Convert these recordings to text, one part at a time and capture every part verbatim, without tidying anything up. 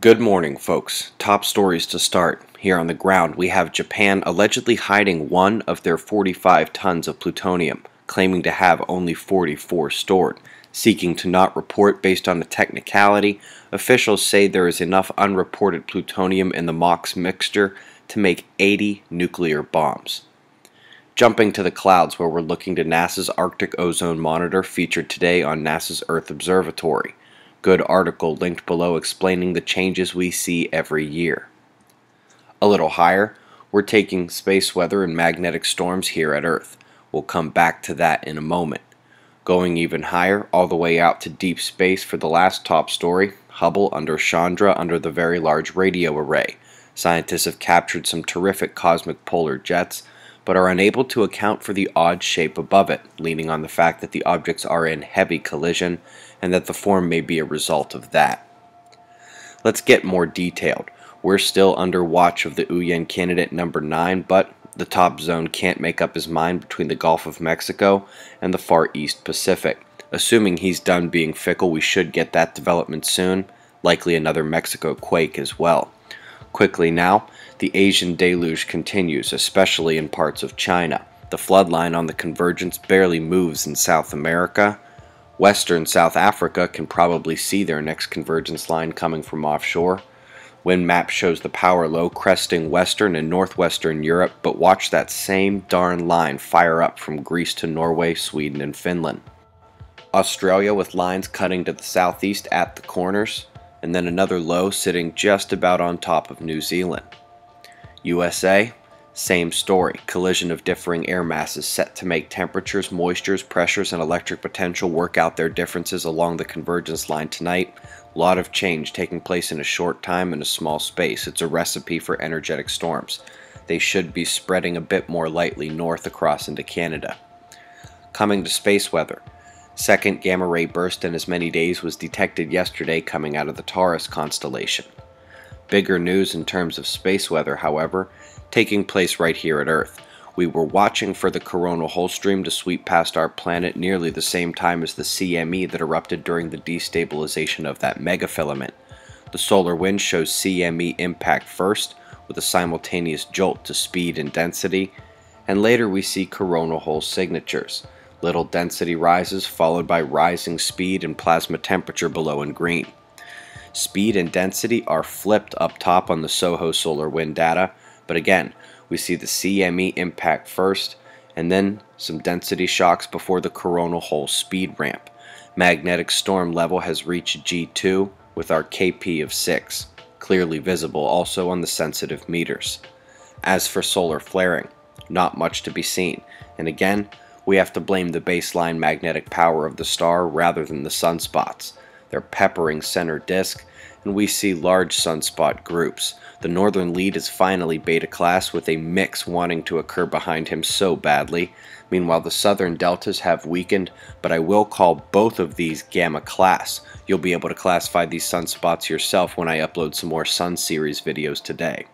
Good morning, folks. Top stories to start. Here on the ground, we have Japan allegedly hiding one of their forty-five tons of plutonium, claiming to have only forty-four stored. Seeking to not report based on a technicality, officials say there is enough unreported plutonium in the MOX mixture to make eighty nuclear bombs. Jumping to the clouds, where we're looking to NASA's Arctic Ozone Monitor, featured today on NASA's Earth Observatory. Good article linked below explaining the changes we see every year. A little higher, we're taking space weather and magnetic storms here at Earth. We'll come back to that in a moment. Going even higher, all the way out to deep space for the last top story, Hubble under Chandra under the Very Large Radio Array. Scientists have captured some terrific cosmic polar jets, but are unable to account for the odd shape above it, leaning on the fact that the objects are in heavy collision and that the form may be a result of that. Let's get more detailed. We're still under watch of the Uyen Candidate number nine, but the top zone can't make up his mind between the Gulf of Mexico and the Far East Pacific. Assuming he's done being fickle, we should get that development soon, likely another Mexico quake as well. Quickly now, the Asian deluge continues, especially in parts of China. The flood line on the convergence barely moves in South America. Western South Africa can probably see their next convergence line coming from offshore. Wind map shows the power low cresting Western and Northwestern Europe, but watch that same darn line fire up from Greece to Norway, Sweden, and Finland. Australia with lines cutting to the southeast at the corners, and then another low sitting just about on top of New Zealand. U S A, same story. Collision of differing air masses set to make temperatures, moistures, pressures, and electric potential work out their differences along the convergence line tonight. A lot of change taking place in a short time in a small space. It's a recipe for energetic storms. They should be spreading a bit more lightly north across into Canada. Coming to space weather. Second gamma ray burst in as many days was detected yesterday coming out of the Taurus constellation. Bigger news in terms of space weather, however, taking place right here at Earth. We were watching for the coronal hole stream to sweep past our planet nearly the same time as the C M E that erupted during the destabilization of that megafilament. The solar wind shows C M E impact first, with a simultaneous jolt to speed and density, and later we see coronal hole signatures. Little density rises, followed by rising speed and plasma temperature below in green. Speed and density are flipped up top on the SOHO solar wind data, but again, we see the C M E impact first, and then some density shocks before the coronal hole speed ramp. Magnetic storm level has reached G two with our K P of six, clearly visible also on the sensitive meters. As for solar flaring, not much to be seen, and again, we have to blame the baseline magnetic power of the star rather than the sunspots. They're peppering center disk, and we see large sunspot groups. The northern lead is finally beta class, with a mix wanting to occur behind him so badly. Meanwhile, the southern deltas have weakened, but I will call both of these gamma class. You'll be able to classify these sunspots yourself when I upload some more sun series videos today.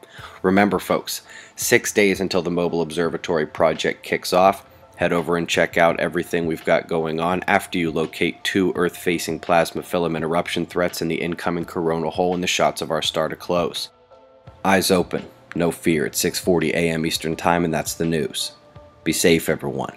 Remember, folks, six days until the Mobile Observatory project kicks off. Head over and check out everything we've got going on after you locate two Earth-facing plasma filament eruption threats in the incoming coronal hole and the shots of our star to close. Eyes open, no fear, at six forty a m Eastern Time, and that's the news. Be safe, everyone.